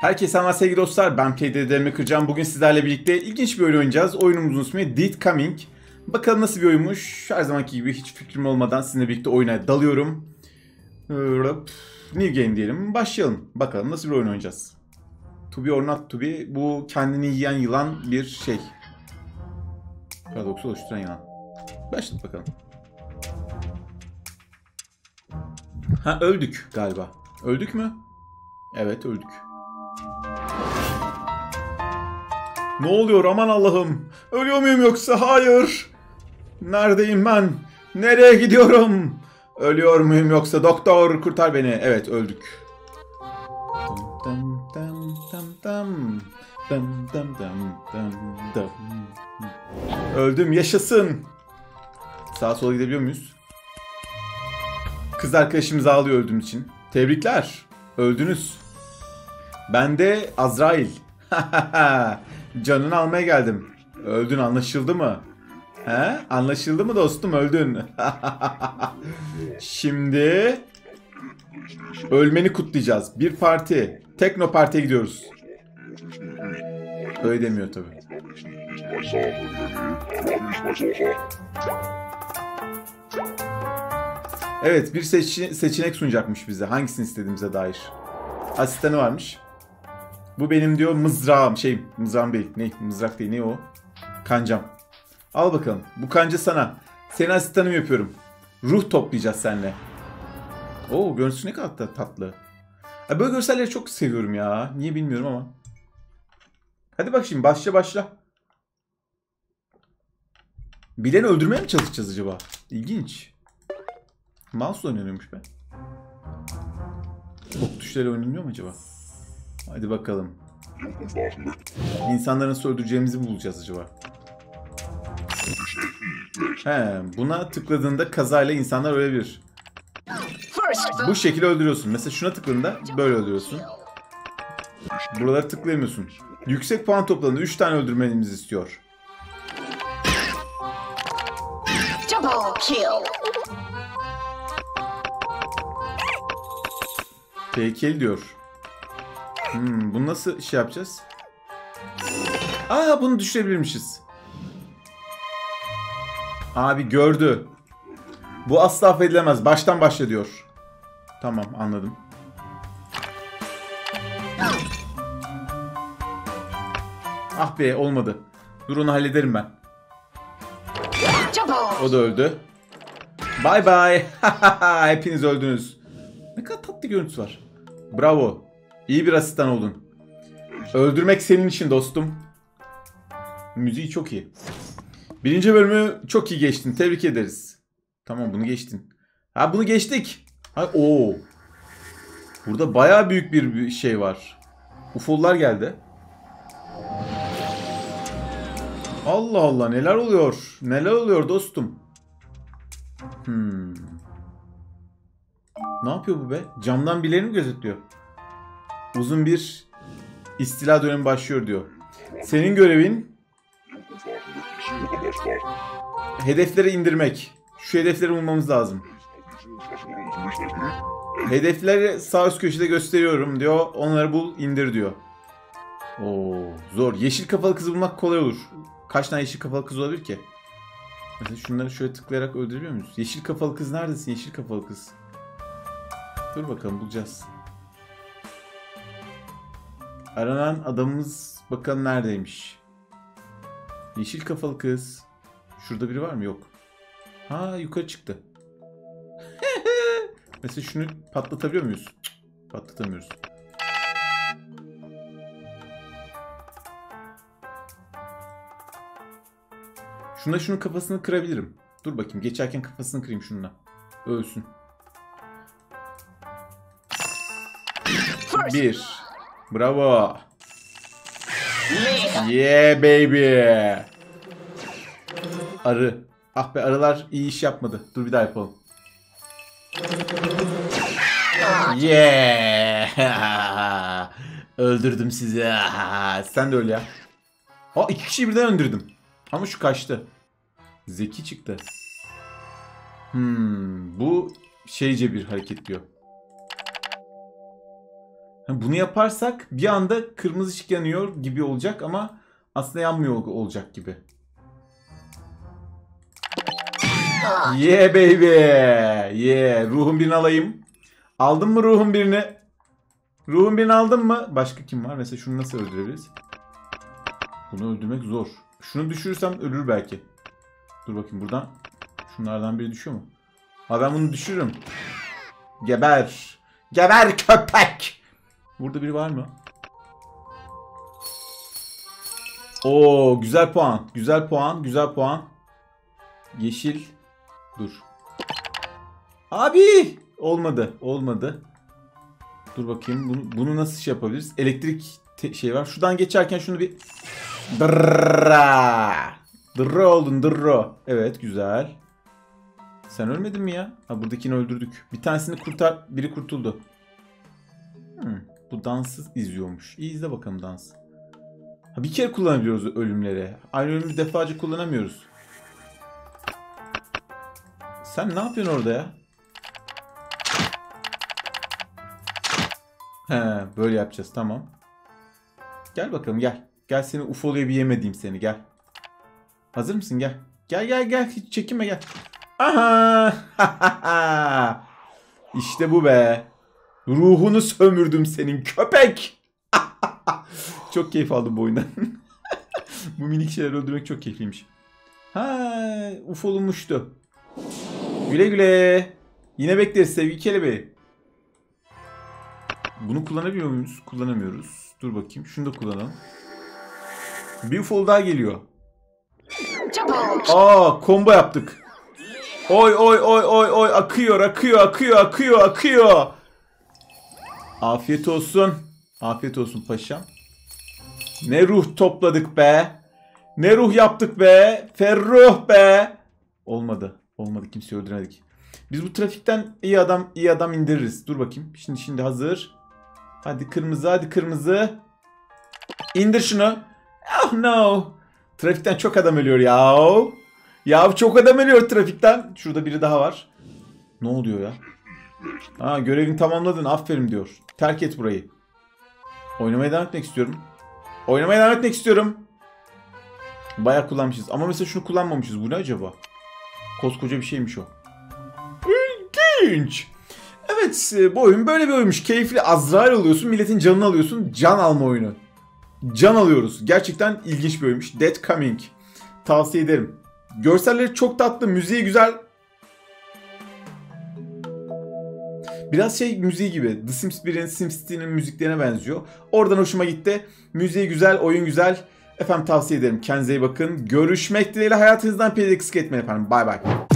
Herkese merhaba sevgili dostlar, ben PDDM Kırcan. Bugün sizlerle birlikte ilginç bir oyun oynayacağız. Oyunumuzun ismi Death Coming. Bakalım nasıl bir oyunmuş. Her zamanki gibi hiç fikrim olmadan sizinle birlikte oyuna dalıyorum. New game diyelim. Başlayalım. Bakalım nasıl bir oyun oynayacağız. To be or not to be. Bu kendini yiyen yılan bir şey. Paradoksu oluşturan yılan. Başladık bakalım. Ha, öldük galiba. Öldük mü? Evet, öldük. Ne oluyor aman Allah'ım? Ölüyor muyum yoksa? Hayır. Neredeyim ben? Nereye gidiyorum? Ölüyor muyum yoksa? Doktor kurtar beni. Evet, öldük. Öldüm, yaşasın. Sağa sola gidebiliyor muyuz? Kız arkadaşımız ağlıyor öldüğüm için. Tebrikler. Öldünüz. Ben de Azrail. Canını almaya geldim. Öldün, anlaşıldı mı? He? Anlaşıldı mı dostum? Öldün. Şimdi ölmeni kutlayacağız. Bir parti. Tekno partiye gidiyoruz. Öyle demiyor tabi. Evet, bir seçenek sunacakmış bize. Hangisini istediğimize dair. Asistanı varmış. Bu benim diyor mızrağım. Mızrağım değil. Ne? Mızrak değil. Ne o? Kancam. Al bakalım. Bu kanca sana. Seni asistanım yapıyorum. Ruh toplayacağız seninle. Oo, görüntüsü ne kadar tatlı. Abi böyle görselleri çok seviyorum ya. Niye bilmiyorum ama. Hadi bak şimdi. Başla. Bileni öldürmeye mi çalışacağız acaba? İlginç. Mouse oynanıyormuş be. Ok tuşları oynanıyor mu acaba? Hadi bakalım. İnsanları nasıl öldüreceğimizi bulacağız acaba? He, buna tıkladığında kazayla insanlar ölebilir. Bu şekilde öldürüyorsun. Mesela şuna tıkladığında böyle öldürüyorsun. Buraları tıklayamıyorsun. Yüksek puan topladığında 3 tane öldürmenizi istiyor. Tehlikeli diyor. Bunu nasıl şey yapacağız? Aa, bunu düşürebilirmişiz. Abi gördü. Bu asla affedilemez. Baştan başla diyor. Tamam, anladım. Ah be, olmadı. Dur, onu hallederim ben. O da öldü. Bye bye. Hepiniz öldünüz. Ne kadar tatlı görüntüsü var. Bravo. İyi bir asistan oldun. Öldürmek senin için dostum. Müziği çok iyi. Birinci bölümü çok iyi geçtin. Tebrik ederiz. Tamam, bunu geçtin. Ha, bunu geçtik. Ha, oo. Burada bayağı büyük bir şey var. UFO'lar geldi. Allah Allah, neler oluyor? Neler oluyor dostum? Ne yapıyor bu be? Camdan birilerini mi gözetliyor? Uzun bir istila dönemi başlıyor diyor. Senin görevin hedefleri indirmek. Şu hedefleri bulmamız lazım. Hedefleri sağ üst köşede gösteriyorum diyor. Onları bul, indir diyor. Oo, zor. Yeşil kafalı kızı bulmak kolay olur. Kaç tane yeşil kafalı kız olabilir ki? Mesela şunları şöyle tıklayarak öldürüyor muyuz? Yeşil kafalı kız neredesin? Yeşil kafalı kız. Dur bakalım, bulacağız. Aranan adamımız bakalım neredeymiş. Yeşil kafalı kız. Şurada biri var mı? Yok. Ha, yukarı çıktı. Mesela şunu patlatabiliyor muyuz? Patlatamıyoruz. Şuna şunun kafasını kırabilirim. Dur bakayım, geçerken kafasını kırayım şununla. Ölsün. Bir. Bravo. Yeah baby. Arı. Ah be, arılar iyi iş yapmadı. Dur bir daha yapalım. Yeah. Öldürdüm sizi. Sen de öl ya. Aa, iki kişiyi birden öldürdüm. Ama şu kaçtı. Zeki çıktı. Bu şeyce bir hareket diyor. Bunu yaparsak bir anda kırmızı ışık yanıyor gibi olacak ama aslında yanmıyor olacak gibi. Yeah baby. Yeah. Ruhun birini alayım. Aldın mı ruhun birini? Ruhun birini aldın mı? Başka kim var? Mesela şunu nasıl öldürebiliriz? Bunu öldürmek zor. Şunu düşürürsem ölür belki. Dur bakayım buradan. Şunlardan biri düşüyor mu? Ha ben bunu düşürürüm. Geber. Geber köpek. Burada biri var mı? Oo güzel puan. Güzel puan. Güzel puan. Yeşil. Dur. Abi. Olmadı. Olmadı. Dur bakayım. Bunu nasıl şey yapabiliriz? Elektrik şey var. Şuradan geçerken şunu bir... Dırrrrra. Dırrrra oldun. Dırrrra. Evet güzel. Sen ölmedin mi ya? Ha buradakini öldürdük. Bir tanesini kurtar. Biri kurtuldu. Bu dansı izliyormuş. İyi izle bakalım dansı. Ha, bir kere kullanabiliyoruz ölümleri. Aynı ölümü defaca kullanamıyoruz. Sen ne yapıyorsun orada ya? He, böyle yapacağız tamam. Gel bakalım gel. Gel seni UFO'luya bir yemediğim seni gel. Hazır mısın gel. Gel gel gel hiç çekinme gel. Aha! İşte bu be. Ruhunu sömürdüm senin köpek. Çok keyif aldım bu oyundan. Bu minik şeyler öldürmek çok keyifliymiş. Ha, UFO'lumuştu. Güle güle. Yine bekleriz sevgili kelebeği. Bunu kullanabiliyor muyuz? Kullanamıyoruz. Dur bakayım. Şunu da kullanalım. Bir UFO daha geliyor. Aa, combo yaptık. Oy oy oy oy oy akıyor akıyor akıyor akıyor akıyor. Afiyet olsun. Afiyet olsun paşam. Ne ruh topladık be. Ne ruh yaptık be. Ferruh be. Olmadı. Olmadı kimseyi öldüremedik. Biz bu trafikten iyi adam indiririz. Dur bakayım. Şimdi hazır. Hadi kırmızı hadi kırmızı. İndir şunu. Oh no. Trafikten çok adam ölüyor ya. Ya çok adam ölüyor trafikten. Şurada biri daha var. Ne oluyor ya? Ha görevini tamamladın. Aferin diyor. Terk et burayı. Oynamaya devam etmek istiyorum. Oynamaya devam etmek istiyorum. Bayağı kullanmışız. Ama mesela şunu kullanmamışız. Bu ne acaba? Koskoca bir şeymiş o. İlginç. Evet bu oyun böyle bir oyunmuş. Keyifli Azrail oluyorsun. Milletin canını alıyorsun. Can alma oyunu. Can alıyoruz. Gerçekten ilginç bir oyunmuş. Death Coming. Tavsiye ederim. Görselleri çok tatlı. Müziği güzel. Biraz şey müziği gibi. The Sims 1'in, Sims City'nin müziklerine benziyor. Oradan hoşuma gitti. Müziği güzel, oyun güzel. Efendim tavsiye ederim. Kendinize iyi bakın. Görüşmek dileğiyle hayatınızdan pek eksik etmeyin efendim. Bay bay.